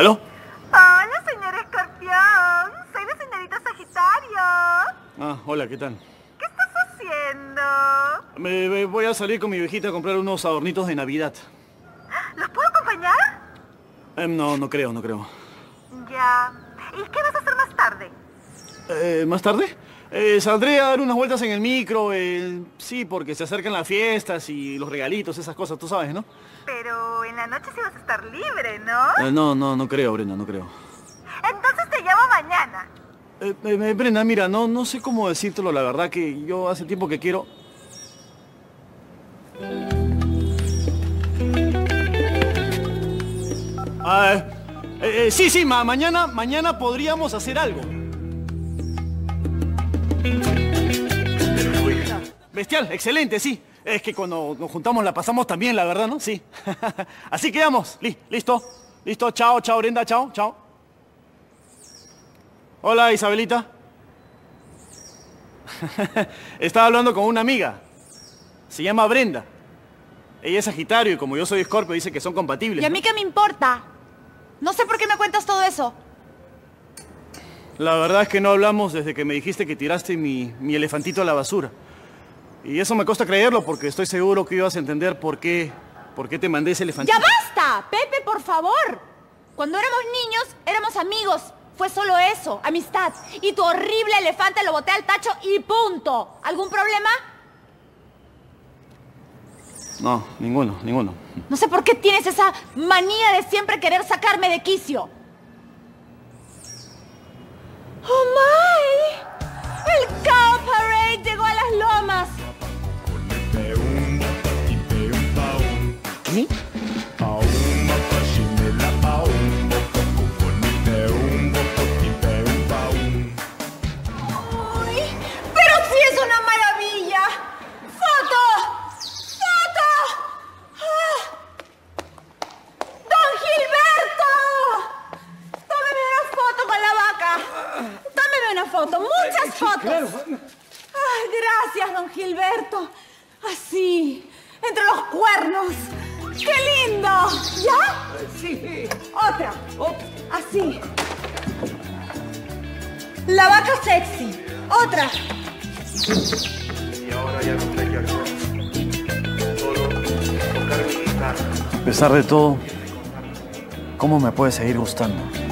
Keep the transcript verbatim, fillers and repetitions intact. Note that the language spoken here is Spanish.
¿Aló? Hola, señor Escorpión. Soy la señorita Sagitario. Ah, hola, ¿qué tal? ¿Qué estás haciendo? Me, me voy a salir con mi viejita a comprar unos adornitos de Navidad. ¿Los puedo acompañar? Eh, no, no creo, no creo. Ya. ¿Y qué vas a hacer más tarde? Eh, ¿Más tarde? Eh, saldré a dar unas vueltas en el micro, eh, sí, porque se acercan las fiestas y los regalitos, esas cosas, tú sabes, ¿no? Pero en la noche sí vas a estar libre, ¿no? Eh, no, no, no creo, Brenda, no creo. Entonces te llamo mañana. Eh, eh, Brenda, mira, no, no sé cómo decírtelo, la verdad que yo hace tiempo que quiero... Ah, eh, eh, sí, sí, ma, mañana, mañana podríamos hacer algo. Bestial, excelente, sí. Es que cuando nos juntamos la pasamos también, la verdad, ¿no? Sí. Así quedamos. Listo. Listo. Chao, chao, Brenda. Chao, chao. Hola, Isabelita. Estaba hablando con una amiga. Se llama Brenda. Ella es Sagitario y como yo soy Escorpio, dice que son compatibles. ¿Y a mí qué me importa? No sé por qué me cuentas todo eso. La verdad es que no hablamos desde que me dijiste que tiraste mi, mi elefantito a la basura. Y eso me cuesta creerlo porque estoy seguro que ibas a entender por qué, por qué te mandé ese elefantito. ¡Ya basta! Pepe, por favor. Cuando éramos niños, éramos amigos. Fue solo eso, amistad. Y tu horrible elefante lo boté al tacho y punto. ¿Algún problema? No, ninguno, ninguno. No sé por qué tienes esa manía de siempre querer sacarme de quicio. ¡Oh, my! ¡El Cow Parade llegó a las lomas! ¿Qué? ¡Uy! ¡Pero sí es una maravilla! ¡Foto! ¡Foto! ¡Ah! ¡Don Gilberto! ¡Tómeme una foto con la vaca! ¡Tómeme una foto! ¡Muchas fotos! ¡Ay, gracias, don Gilberto! ¡Así! ¡Entre los cuernos! ¡Qué lindo! ¿Ya? Sí. Otra. Así. La vaca sexy. Otra. Y ahora ya no sé qué hacer. Solo tocar mi guitarra. A pesar de todo, ¿cómo me puede seguir gustando?